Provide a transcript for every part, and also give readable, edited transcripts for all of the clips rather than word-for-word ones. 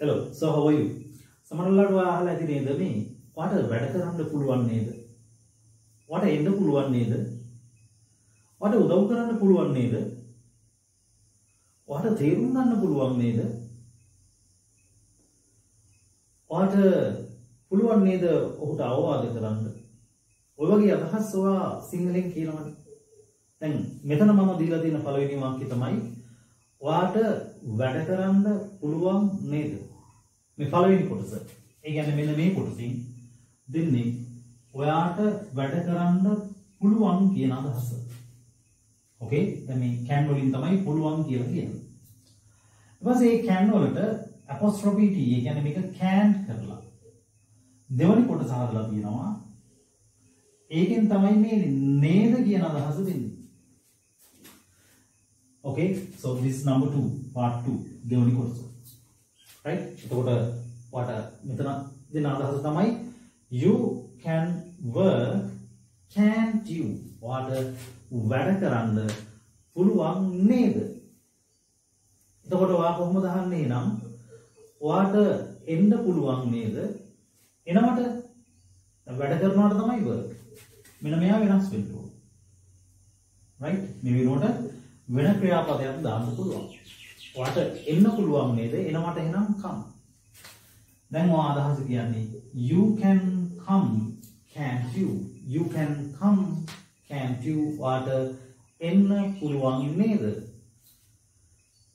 Hello, so how are you? What a better on the pull one neither. What a end of pull one neither. What a daughter on the pull one neither. What a therum on the pull one neither. What a pull one neither of the hour the current. Overgia has so singling kiran. Then metanama dealer in a following market a mic. What a better on the pull one neither. Me following puts it. Again, මෙන්න මේ කොටසින් දෙන්නේ ඔයාට වැඩ කරන්න පුළුවන් කියන අදහස. Okay? දැන් මේ can වලින් තමයි පුළුවන් කියලා කියන්නේ. ඊට පස්සේ මේ can වලට apostrophe t ඒ කියන්නේ මේක can't කරලා දෙවනි කොටස හදලා තියෙනවා. ඒකෙන් තමයි මේ නේද කියන අදහස දෙන්නේ. Okay? So this number 2 part 2 දෙවනි කොටස. Right? එතකොට what you can work, can't you? What a වැඩ කරන්න පුළුවන් නේද? එතකොට ඔයා කොහොමද අහන්නේ නම් ඔයාට එන්න පුළුවන් නේද? එනවට වැඩ කරනවට තමයි work. මෙන්න මෙයා වෙනස් වෙන්න ඕන. Right? මේ විනෝඩ වෙන ක්‍රියාපදයක් දාන්න පුළුවන්. ඔයාට එන්න පුළුවන් නේද? එනවට එනම් come. Then you can come, can't you? You can come, can't you? What a enna puluwan neither.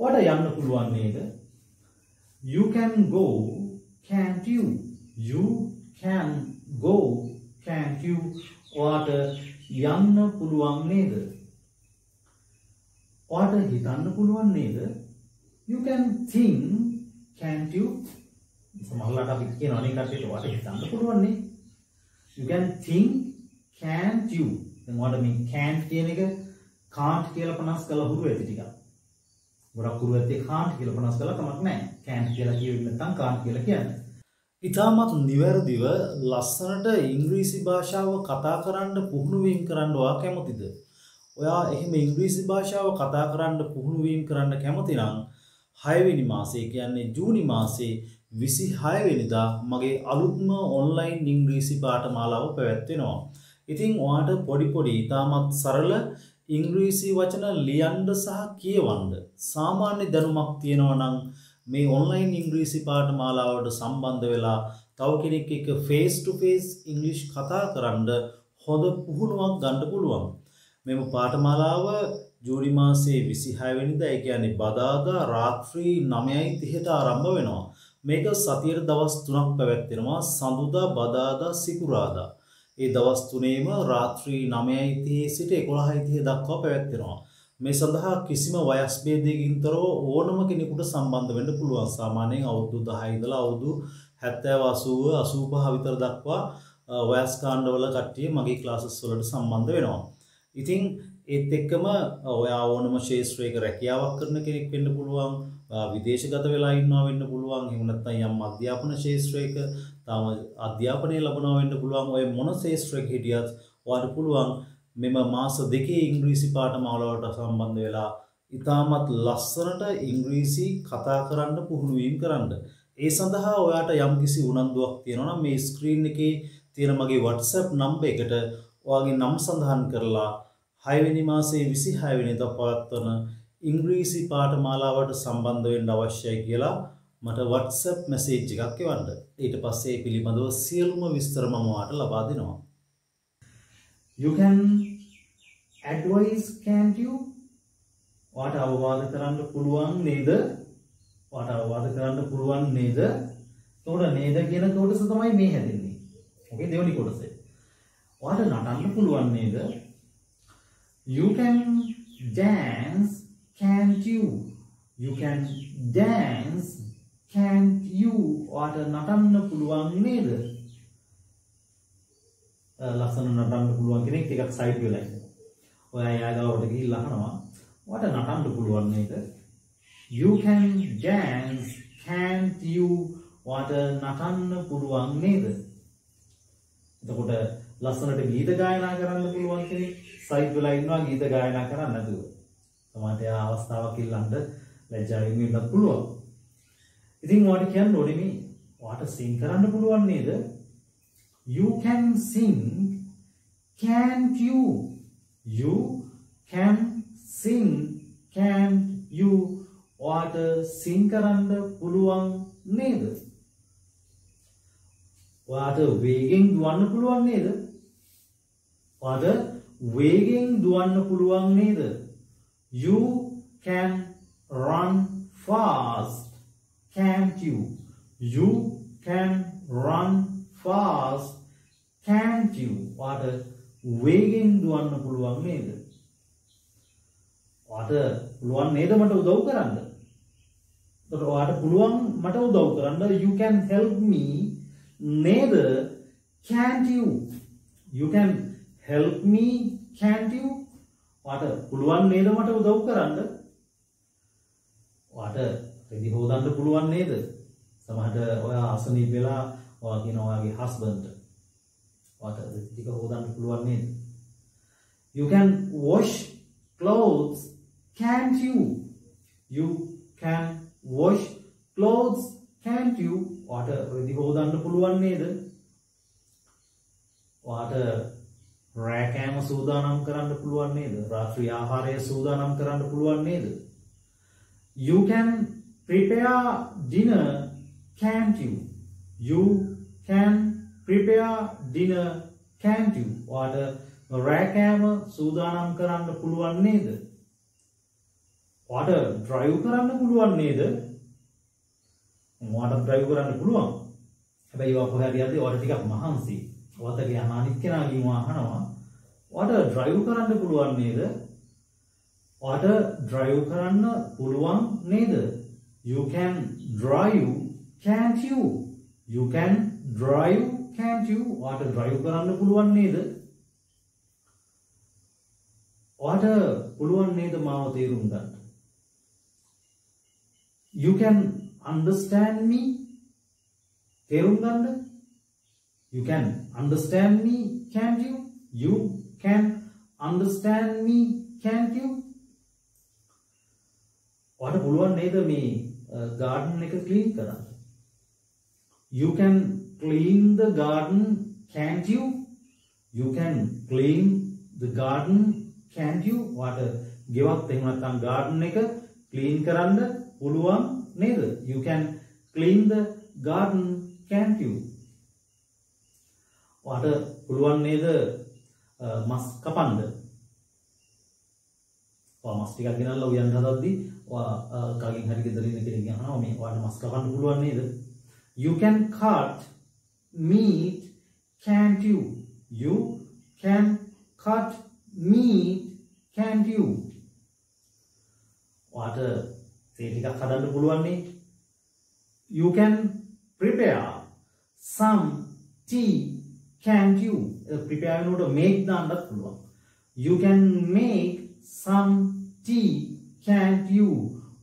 What a yanna puluwan neither. You can go, can't you? You can go, can't you? What a yanna puluwan neither. What a hitanna puluwan neither. You can think, can't you? You can think, can't you? Then what I mean, can't can't ඉතාමත් නිවැරදිව ලස්සනට ඉංග්‍රීසි භාෂාව කතා කරන්න පුහුණු වීම කරන්න ඔයා කැමතිද? ඔයා එහෙම ඉංග්‍රීසි භාෂාව කතා කරන්න පුහුණු වීම කරන්න කැමති නම් 6 වෙනි මාසයේ කියන්නේ ජූනි මාසයේ 26 වෙනිදා මගේ අලුත්ම ඔන්ලයින් ඉංග්‍රීසි පාඨමාලාව පැවැත්වෙනවා. ඉතින් ඔයාට පොඩි පොඩි ඉතාමත් සරල ඉංග්‍රීසි වචන ලියන්න සහ කියවන්න සාමාන්‍ය දැනුමක් තියෙනවා නම් මේ ඔන්ලයින් ඉංග්‍රීසි පාඨමාලාවට සම්බන්ධ වෙලා තව කෙනෙක් එක්ක face to face ඉංග්‍රීසි කතා කරන්න හොඳ පුහුණුවක් ගන්න පුළුවන්. මේ පාඨමාලාව ජූලි මාසයේ 26 වෙනිදා ඒ කියන්නේ බදාදා රාත්‍රී 9:30ට ආරම්භ වෙනවා. මේක සතියේ දවස් 3ක් පැවැත්වෙනවා සඳුදා බදාදා සිකුරාදා. ඒ දවස් තුනේම රාත්‍රී 9:30 සිට 11:30 දක්වා පැවැත්වෙනවා. මේ සඳහා කිසිම වයස් භේදයකින් තොරව ඕනම කෙනෙකුට සම්බන්ධ වෙන්න පුළුවන්. සාමාන්‍යයෙන් අවුරුදු 10 ඉඳලා අවුරුදු 70 80 85 විතර දක්වා වයස් කාණ්ඩවල කට්ටිය මගේ ක්ලාසස් වලට සම්බන්ධ වෙනවා. ඉතින් ඒත් එක්කම ඔයා ඕනම ශාස්ත්‍රයක රැකියාවක් කරන කෙනෙක් වෙන්න පුළුවන්. විදේශගත වෙලා ඉන්නවා වෙන්න පුළුවන්. එහෙම නැත්නම් යම් අධ්‍යාපන ශාස්ත්‍රයක තම අධ්‍යාපනය ලැබනවා වෙන්න පුළුවන්. ඔය මොන ශාස්ත්‍රයක හිටියත් ඔයාට පුළුවන් මෙම මාස දෙකේ ඉංග්‍රීසි පාඨමාලාවට සම්බන්ධ වෙලා ඉතාමත් ලස්සනට ඉංග්‍රීසි කතා කරන්න පුහුණු වීම කරන්න. ඒ සඳහා ඔයාට යම්කිසි උනන්දුවක් තියෙනවා නම් මේ ස්ක්‍රීන් එකේ තියෙන මගේ WhatsApp නම්බර එකට ඔයාගේ නම සඳහන් කරලා 6 වෙනි මාසයේ 26 වෙනිදා පවත්වන ඉංග්‍රීසි පාඨමාලාවට සම්බන්ධ වෙන්න අවශ්‍යයි කියලා මට WhatsApp message එකක් එවන්න. ඊට පස්සේ ඒ පිළිබඳව සියලුම විස්තර මම ඔයාට ලබා දෙනවා. You can advise, can't you? ඔයාට අවවාද කරන්න පුළුවන් නේද? ඔයාට අවවාද කරන්න පුළුවන් නේද? ඒකට නේද කියන කොටස තමයි මේ හැදෙන්නේ. Okay, දෙවෙනි කොටස. ඔයාට නටන්න පුළුවන් නේද? You can dance, can't you? You can dance, can't you? What a natanna puluwan neida. Lassana natanna puluwan kenek ekak side wela inna. Oya yagawata gihilla ahanawa. What a natanna puluwan neida. You can dance, can't you? What a natanna puluwan neida. Etakota lassanata geetha gayana karanna puluwan kenek side wela innawa geetha gayana karanna naduwa. Tomate avasthawa killanda lajjawin wenna puluwa. ඉතින් ඔයාට කියන්න ඕනේ මේ ඔයාට sing කරන්න පුළුවන් නේද? You can sing, can't you? You can sing, can't you? ඔයාට sing කරන්න පුළුවන් නේද? ඔයාට වේගෙන් දුවන්න පුළුවන් නේද? ඔයාට වේගෙන් දුවන්න පුළුවන් නේද? You can run fast, can't you? You can run fast, can't you? ඔයාට වේගෙන් දුවන්න පුළුවන් නේද? ඔයාට පුළුවන් නේද මට උදව් කරන්න? එතකොට ඔයාට පුළුවන් මට උදව් කරන්න. You can help me නේද? Can't you? You can help me, can't you? ඔයාට පුළුවන් නේද මට උදව් කරන්න? ඔයාට රෙදි හොදන්න පුළුවන් නේද? සමහරට ඔයා අසනීප වෙලා ඔයා කියන ඔයාගේ හස්බන්ඩ් ඔයාට රෙදි ටික හොදන්න පුළුවන් නේද? You can wash clothes, can't you? You can wash clothes, can't you? ඔයාට රෙදි හොදන්න පුළුවන් නේද? ඔයාට රැකෑම සූදානම් කරන්න පුළුවන් නේද? රාත්‍රී ආහාරය සූදානම් කරන්න පුළුවන් නේද? You can prepare dinner, can't you? You can prepare dinner, can't you? ඔයාට රැකෑම සූදානම් කරන්න පුළුවන් නේද? ඔයාට drive කරන්න පුළුවන් නේද? ඔයාට drive කරන්න පුළුවන්. හැබැයි ඔයා කොහේ හරි යද්දී ඔයාට ටිකක් මහන්සි. ඔයාගේ අනිත් කෙනාගෙන් වහනවා. ඔයාට drive කරන්න පුළුවන් නේද? ඔයාට drive කරන්න පුළුවන් නේද? You can drive, can't you? You can drive, can't you? ඔයාට drive කරන්න පුළුවන් නේද? ඔයාට පුළුවන් නේද මාව තේරුම් ගන්න? You can understand me, තේරුම් ගන්න? You can understand me, can't you? You can understand me, can't you? ඔයාට පුළුවන් නේද මේ garden එක clean කරන්න? You can clean the garden, can't you? You can clean the garden, can't you? ඔයාට ගෙවත් එහෙම නැත්නම් garden එක clean කරන්න පුළුවන් නේද? You can clean the garden, can't you? ඔයාට පුළුවන් නේද මස් කපන්න? ඔයා මස් ටිකක් ගෙනල්ලා උයන් හදද්දී ඔයා කලින් හරි ගෙදර ඉන්න කෙනෙක් අහනවා මේ ඔයාට මස් කපන්න පුළුවන් නේද? You can cut meat, can't you? You can cut meat, can't you? ඔයාට තේ ටිකක් හදන්න පුළුවන් නේ? You can prepare some tea, can't you? Prepare වෙනකොට make දාන්නත් පුළුවන්. You can make some tea, can't you?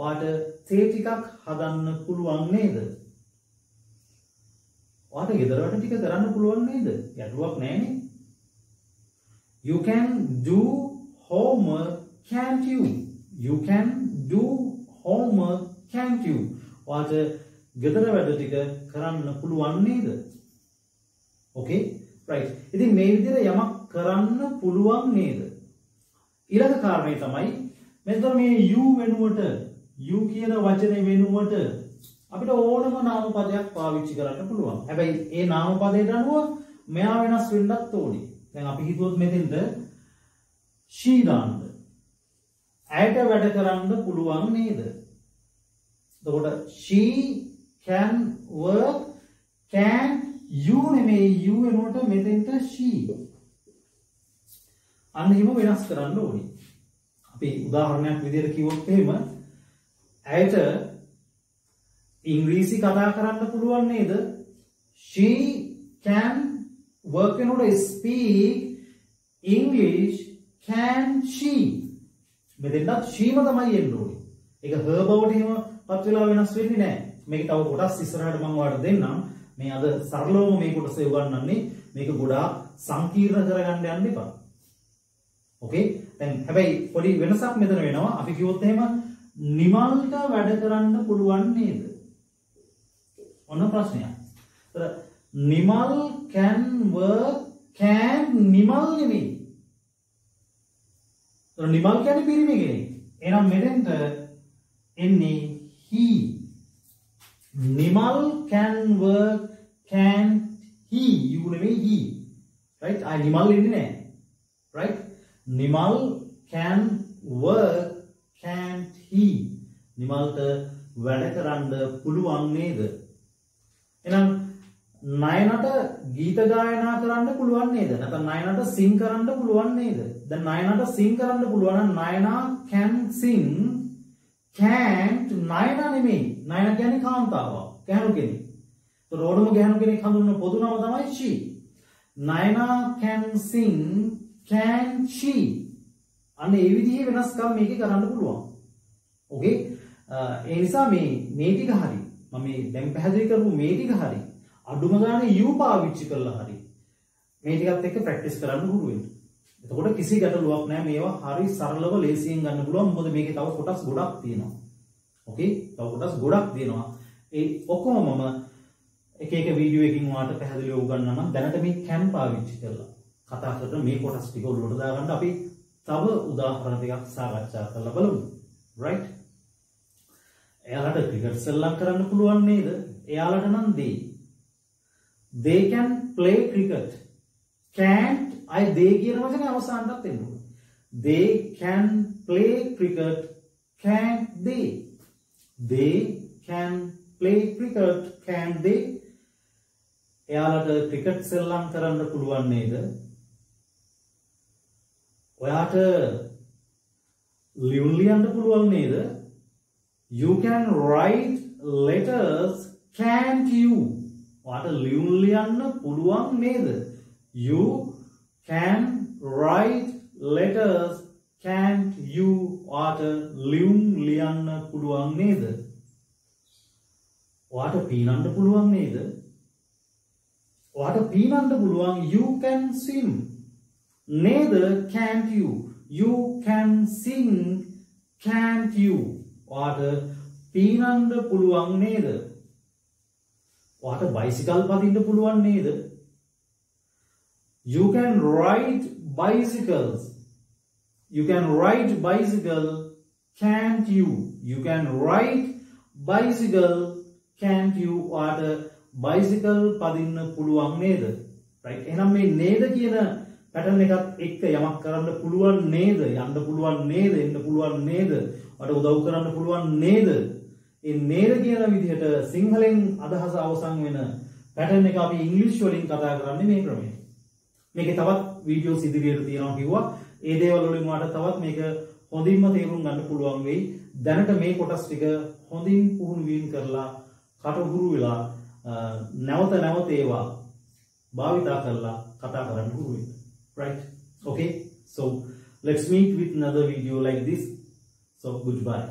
ඔයාට තේ ටිකක් හදන්න පුළුවන් නේද? ඔයාට ගෙදර වැඩ ටික කරන්න පුළුවන් නේද? ගැටලුවක් නැහැනේ. You can do homework, can't you? You can do homework, can't you? ඔයාට ගෙදර වැඩ ටික කරන්න පුළුවන් නේද? Okay? right. ඉතින් මේ විදිහට යමක් කරන්න පුළුවන් නේද? ඊළඟ කාරණේ තමයි මෙතන මේ you වෙනුවට you කියන වචනේ වෙනුවට අපිට ඕනම නාම පදයක් පාවිච්චි කරන්න පුළුවන්. හැබැයි ඒ නාම පදයට අනුව මෙයා වෙනස් වෙන්නත් ඕනේ. දැන් අපි හිතුවොත් මෙතෙන්ද she දාන්න. ඇයට වැඩ කරන්න පුළුවන් නේද? එතකොට she can work, can you නෙමෙයි you වෙනුවට මෙතෙන්ට she. අන්න එහෙම වෙනස් කරන්න ඕනේ. අපි උදාහරණයක් විදිහට කිව්වොත් එහෙම ඇයට ඉංග්‍රීසි කතා කරන්න පුළුවන් නේද? She can work වෙනුවට speak English, can she? මෙතෙන්ට she ම තමයි එන්න ඕනේ. ඒක her බවට එහෙම පත් වෙලා වෙනස් වෙන්නේ නැහැ. මේක තව කොටස් ඉස්සරහට මම ඔයාලට දෙන්නම්. මේ අද සරලවම මේ කොටස උගන්වන්නේ. මේක ගොඩාක් සංකීර්ණ කරගන්න යන්න එපා. ඕකේ? දැන් හැබැයි පොඩි වෙනසක් මෙතන වෙනවා. අපි කිව්වොත් එහෙම නිමල්ට වැඩ කරන්න පුළුවන් නේද? ඔන්න ප්‍රශ්නයක්. ඒතර Nimal can work can Nimal නෙවෙයි. ඒතර නිමල් කියන්නේ පිරිමි කෙනෙක්. එහෙනම් මෙතෙන්ට එන්නේ he. Nimal can work can he you නෙවෙයි he. right? ආ නිමල් ඉන්නේ නෑ. right? Nimal can work can't he. නිමල්ට වැඩ කරන්න පුළුවන් නේද? එහෙනම් නයනට ගීත ගායනා කරන්න පුළුවන් නේද? නැත්නම් නයනට sing කරන්න පුළුවන් නේද? දැන් නයනට sing කරන්න පුළුවන් නම් නයනා can sing can't නයනා නෙමෙයි. නයනා කියන්නේ කාන්තාවක්. ගැහණු කෙනෙක්. તો රෝඩම ගැහණු කෙනෙක් හඳුන්වන පොදු නම තමයි she. Nayana can sing can't she. අන්න ඒ විදිහේ වෙනස්කම් මේකේ කරන්න පුළුවන්. okay ඒ නිසා මේ ටික හරි මම මේ දැන් පැහැදිලි කරපු මේ ටික හරි අඩුම ගානේ u පාවිච්චි කරලා හරි මේ ටිකත් එක්ක ප්‍රැක්ටිස් කරන්න උරු වෙන්න. එතකොට කිසි ගැටලුවක් නැහැ. මේවා හරි සරලව ලේසියෙන් ගන්න පුළුවන්. මොකද මේකේ තව කොටස් ගොඩක් තියෙනවා. okay තව කොටස් ගොඩක් තියෙනවා. ඒ ඔක්කොම මම එක එක වීඩියෝ එකකින් ඔයාලට පැහැදිලිව උගන්වන්නම්. දැනට මේ can පාවිච්චි කරලා කතා කරන මේ කොටස් ටික ඔලුවට දාගන්න අපි තව උදාහරණ දෙකක් සාකච්ඡා කරලා බලමු. right? එයාලට ක්‍රිකට් සෙල්ලම් කරන්න පුළුවන් නේද? එයාලට නම් they can play cricket. can't I they කියන වචනේ අවසානටත් එන්න ඕන. they can play cricket can't they. they can play cricket can't they. එයාලට ක්‍රිකට් සෙල්ලම් කරන්න පුළුවන් නේද? ඔයාට ලියුම් ලියන්න පුළුවන් නේද? you can write letters can't you. ඔයාට ලියුම් ලියන්න පුළුවන් නේද? you can write letters can't you. ඔයාට ලියුම් ලියන්න පුළුවන් නේද? ඔයාට පීනන්න පුළුවන් නේද? ඔයාට පීනන්න පුළුවන්. you can swim නේද? can't you. you can sing can't you. ඔයාට පීනන්න පුළුවන් නේද? ඔයාට බයිසිකල් පදින්න පුළුවන් නේද? you can ride bicycles. you can ride bicycle can't you. you can ride bicycle can't you. ඔයාට බයිසිකල් පදින්න පුළුවන් නේද? right? එහෙනම් මේ නේද කියන pattern එකත් එක්ක යමක් කරන්න පුළුවන් නේද? යන්න පුළුවන් නේද? එන්න පුළුවන් නේද? ඔයාට උදව් කරන්න පුළුවන් නේද? ඒ නේද කියන විදිහට සිංහලෙන් අදහස අවසන් වෙන පැටර්න් එක අපි ඉංග්‍රීසි වලින් කතා කරන්නේ මේ ක්‍රමයෙන්. මේකේ තවත් වීඩියෝස් ඉදිරියට තියෙනවා කිව්වා. ඒ දේවල් වලින් ඔයාට තවත් මේක හොඳින්ම තේරුම් ගන්න පුළුවන් වෙයි. දැනට මේ කොටස් ටික හොඳින් පුහුණු වීම කරලා කටහුරු වෙලා නැවත ඒවා භාවිතා කරලා කතා කරන්න උරු වෙන්න. right? okay so let's meet with another video like this. So goodbye.